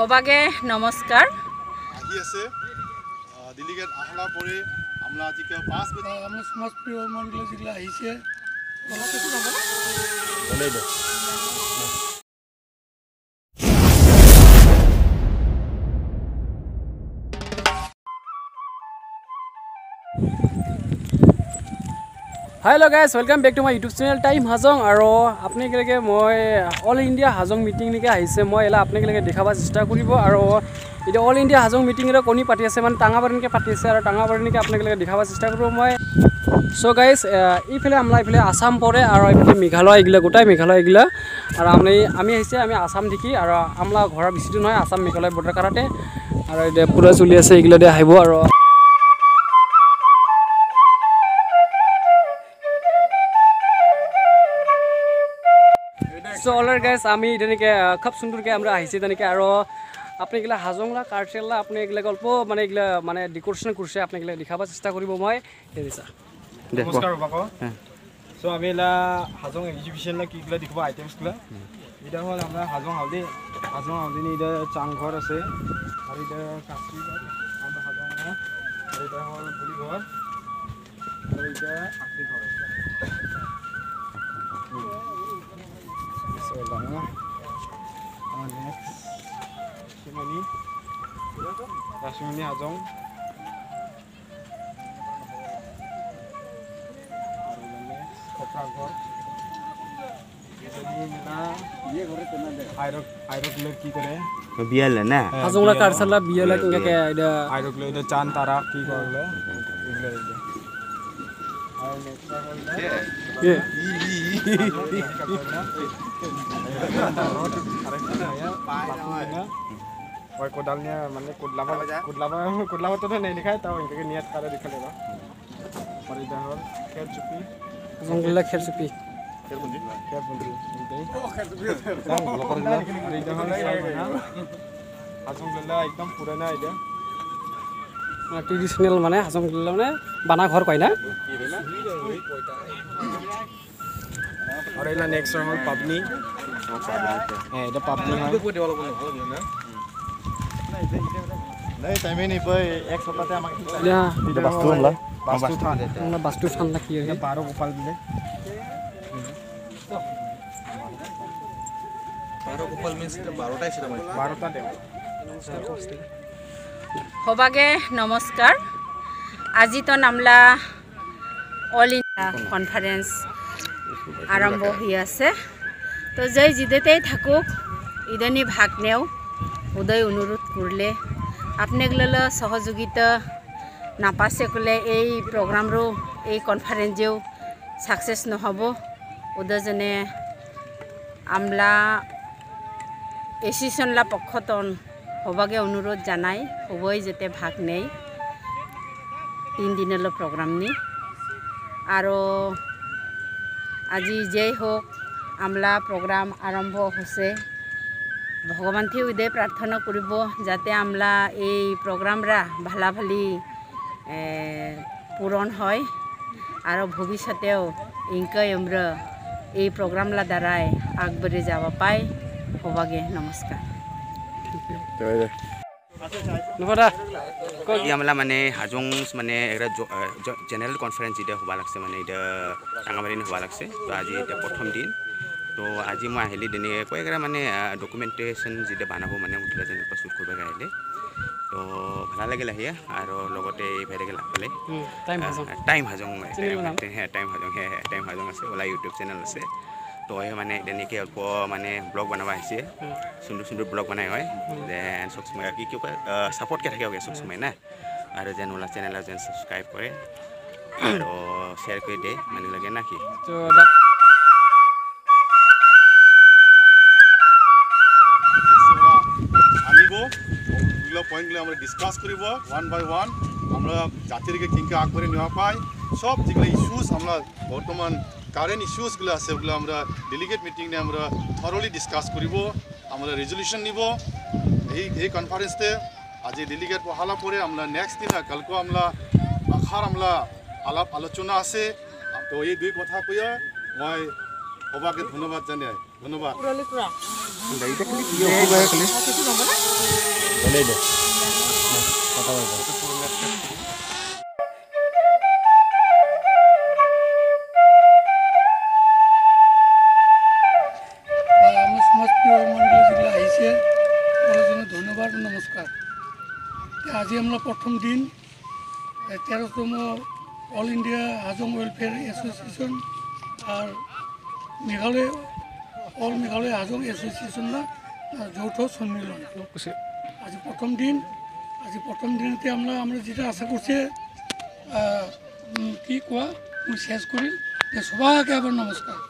সবাকে নমস্কার আজি আছে দিল্লিকে আহলা পরে আমরা আজকে 5 বছর আমরা সমাজ প্রিয় মন্ডল জিলা আইছে বলা কিছু না বলাই দাও Hello guys, welcome back to my YouTube channel TiMeHajong. Aro, apne ke liye moi all India Hajong meeting ni ka hisse moi ela apne ke liye dekhawa chesta koribo. Aro, ite all India Hajong meeting ra koni party ase man tangabarin ke party ase aro tangabarin ke apne ke liye dekhawa chesta koribo moi. So guys, ifele amla ifele Assam pore aro ifele Meghalaya igla gotai Meghalaya igla aro ami hisse ami Assam dikhi aro amla ghora bishi dun hoy Assam Meghalaya border karate aro ite pura chuli ase igla de haibo aro So all guys, kami ini kayak khap sundur kayak amra hisi ini kayak aro, apne gila Hajong lah, kartel lah, apne gila golpo, mana decoration kursi apne gila dikhawa sista kuri bomai, jadi sa. Namaskar bako. So kami lah Hajong exhibition lah, kita dikhawa items lah. Ini dah malah amra Hajong halde ini dah canggor ase, hari dah kasih lah, amra Hajong lah, hari dah malah beli gor, hari dah aktif gor. So lama, next, Shimani Hajong. Next, Kopragor. Jadi ini hieroglyph kita ni. Biar lah, na. Hajong la karsala biar lah, kita kayak ada hieroglyph itu cahn tara kita lah. Kodalnya mana kodlama tuh nih dikasih tahu ini niat karena dikasih lah. Paridahor, kher cupi. Kher bunji. Oh kher cupi. Paridahor lah. Hajong lala, ekdom purana aja. Tradisional mana Hajong lala mana bana ghor koi na. Orang ini next round pabni. Itu pabni. Nah, time ini boy, eksploitasi amat. Ya. Itu bastuan lah. Bastuan lah kiri. Itu baru kupal dulu. Baru kupal means itu baru tay sih teman. Baru tay deh. Hobage, namaskar. Aji to namla all India conference. आरंभ हुई आसे तो जय जिदेते थकुक इदनी भागने उदय अनुरोध करले आपने गलला सहयोगिता नापासे कुले ए प्रोग्राम रो ए कॉन्फ्रेंस जो सक्सेस न हबो उदय जने आमला एसिसन ला पखतन होबागे अनुरोध जानाय होबय जेते भागने 3 दिनल प्रोग्राम नि आरो আজি যেই হোক আমলা প্রোগ্রাম আরম্ভ হইছে ভগবান থি উদে প্রার্থনা করিব যাতে আমলা এই প্রোগ্রামরা ভালাভালি পূরণ হয় আর ভবিষ্যতেও ইনকা আমরা এই প্রোগ্রামলা দ্বারাই আগবাড়ি যাওয়া পাই সবাকে নমস্কার নমস্কার Yamla mane Hajong mane ekra general conference ida hoba lakse mane ida tangabarin hoba lakse to aji ida prothom din to aji ma heli dine koi ekra mane documentation ida banabo mane utla jane pasut korba gaile to bhala lagela hia aro logote bhere gela pale TiMeHajong ase ola YouTube channel ase तो ये माने देने के अल्पो माने ब्लॉग बनावा है इसे सुंदर ब्लॉग बनाए हुए दें सोच में कि क्योंकि सपोर्ट क्या क्या होगा सोच में ना आरो जन वाला चैनल आरो जन सब्सक्राइब करे आरो शेयर करे दे मैंने लगे ना कि अमीबो इला पॉइंट ले हमरे डिस्कस करीबो वन बाय वन हमरा जातिर के किंग के आग पर निवा पाए सब जिगला इश्यूज हमरा वर्तमान Current issues gula sebgula amra delegate meeting ne amra thoroughly discuss koribo, amra resolution nibo. Ei conference te aaj delegate bohala pore amra next dina kalko amra akhar amra alap alochona ase. To ei dui kotha koya moi obake dhonnobad janai. Dhonnobad. Boleh deh. Nah, kata apa? নমস্কার। আজ আমরা প্রথম দিন 13তম all India Hajong welfare association আর Meghalaya all Meghalaya Hajong association যৌথ সম্মেলন আজ প্রথম দিন। আজ প্রথম দিনতে আমরা আমরা যেটা আশা করছি কি কোয়া শেষ করি যে সবাইকে আবার নমস্কার।